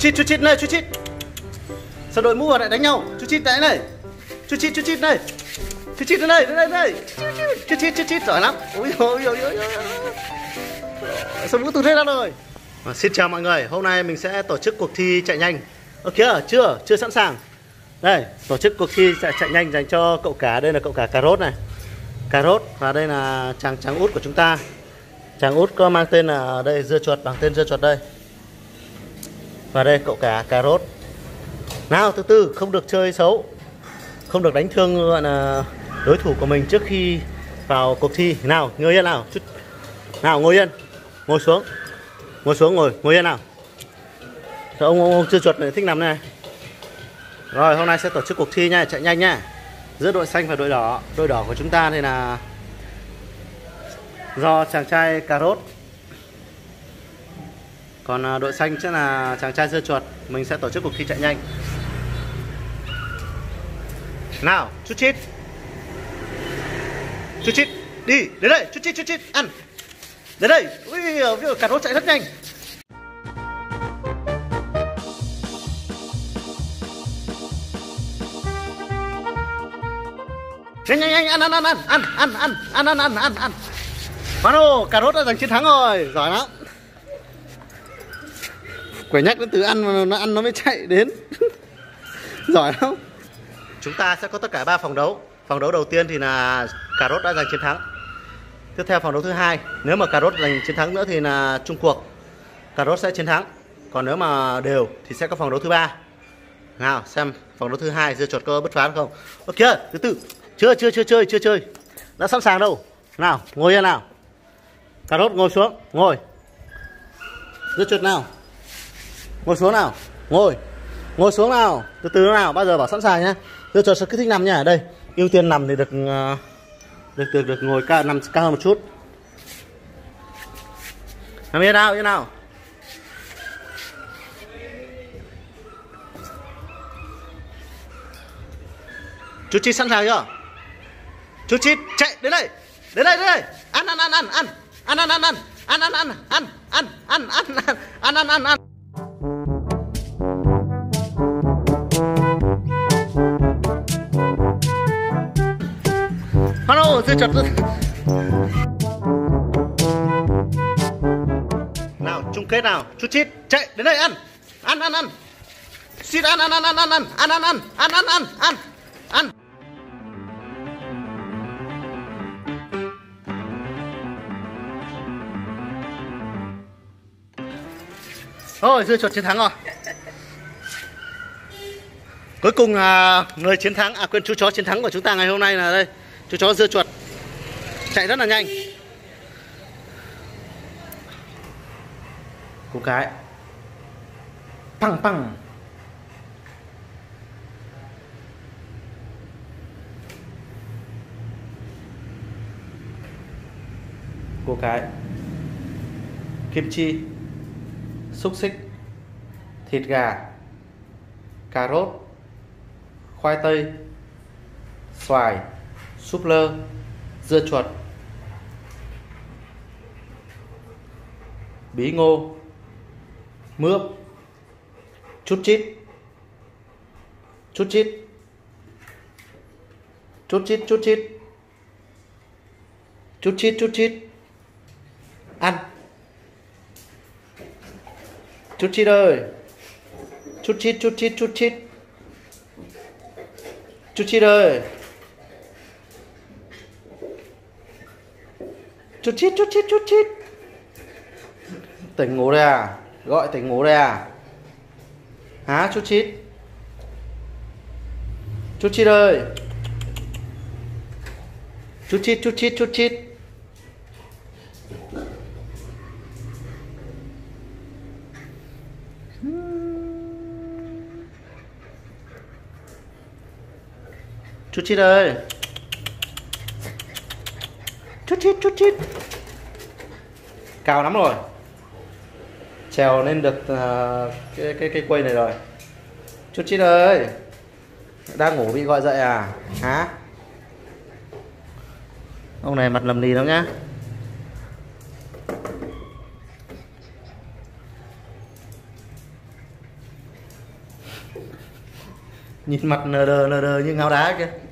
Chút chít này, chút chít. Sao đội mũ vào lại đánh nhau? Chút chít đấy này. Chút chít này. Chút chít này, đây đây. Chút chít giỏi lắm. Ôi giời ơi. Sao mũ tụt hết ra rồi. Xin chào mọi người, hôm nay mình sẽ tổ chức cuộc thi chạy nhanh. Ở kia chưa sẵn sàng. Đây, tổ chức cuộc thi chạy nhanh dành cho cậu cá, đây là cậu cá cà rốt này. Cà rốt và đây là chàng út của chúng ta. Chàng út có mang tên là đây dưa chuột, bằng tên dưa chuột đây. Và đây cậu cả cà rốt. Nào từ từ, không được chơi xấu, không được đánh thương gọi là đối thủ của mình trước khi vào cuộc thi. Nào ngồi yên nào, chút nào ngồi yên, ngồi xuống ngồi yên nào. Rồi, ông dưa chuột này thích nằm này. Rồi hôm nay sẽ tổ chức cuộc thi nha, chạy nhanh nha, giữa đội xanh và đội đỏ. Đội đỏ của chúng ta thì là do chàng trai cà rốt. Còn đội xanh sẽ là chàng trai dưa chuột. Mình sẽ tổ chức cuộc thi chạy nhanh. Nào, chút chít. Chút chít, đi, đến đây, chút chít, ăn. Đến đây, ui, cà rốt chạy rất nhanh. Nhanh, ăn. Mano, cà rốt đã giành chiến thắng rồi, giỏi lắm. Phải nhắc đến từ ăn mà nó ăn nó mới chạy đến. Giỏi lắm. Chúng ta sẽ có tất cả 3 phòng đấu. Phòng đấu đầu tiên thì là cà rốt đã giành chiến thắng. Tiếp theo phòng đấu thứ hai, nếu mà cà rốt giành chiến thắng nữa thì là chung cuộc cà rốt sẽ chiến thắng. Còn nếu mà đều thì sẽ có phòng đấu thứ ba. Nào xem phòng đấu thứ hai dưa chuột có bứt phá không. Ok, từ từ. Chưa chơi. Đã sẵn sàng đâu. Nào, ngồi yên nào. Cà rốt ngồi xuống, ngồi. Dưa chuột nào. Ngồi xuống nào, ngồi xuống nào, từ nào, bao giờ bảo sẵn sàng nhá. Dưa chuột cứ thích nằm nhá, đây, ưu tiên nằm thì được ngồi cao, nằm cao hơn một chút. Nằm yên nào, yên nào. Chút chít sẵn sàng chưa? Chút chít chạy đến đây, ăn. Dưa chuột. Nào, chung kết nào, chút chít chạy đến đây ăn. Xin ăn. Thôi, dưa chuột chiến thắng rồi. Cuối cùng người chiến thắng, chú chó chiến thắng của chúng ta ngày hôm nay là đây. Chú chó dưa chuột chạy rất là nhanh. Cú cái păng păng. Cú cái kim chi, xúc xích, thịt gà, cà rốt, khoai tây, xoài, súp lơ, dưa chuột, bí ngô, mướp, chút chít, ăn, chút chít ơi, chút chít ơi. Chút chít. Tỉnh ngủ đây à? Gọi tỉnh ngủ đây à? Hả chút chít? Chút chít ơi. Chút chít. Chút chít ơi. Chút chít. Cao lắm rồi. Trèo lên được cái quây này rồi. Chút chít ơi. Đang ngủ bị gọi dậy à? Hả? Ông này mặt lầm lì lắm nhá. Nhìn mặt nờ đờ như ngáo đá kìa.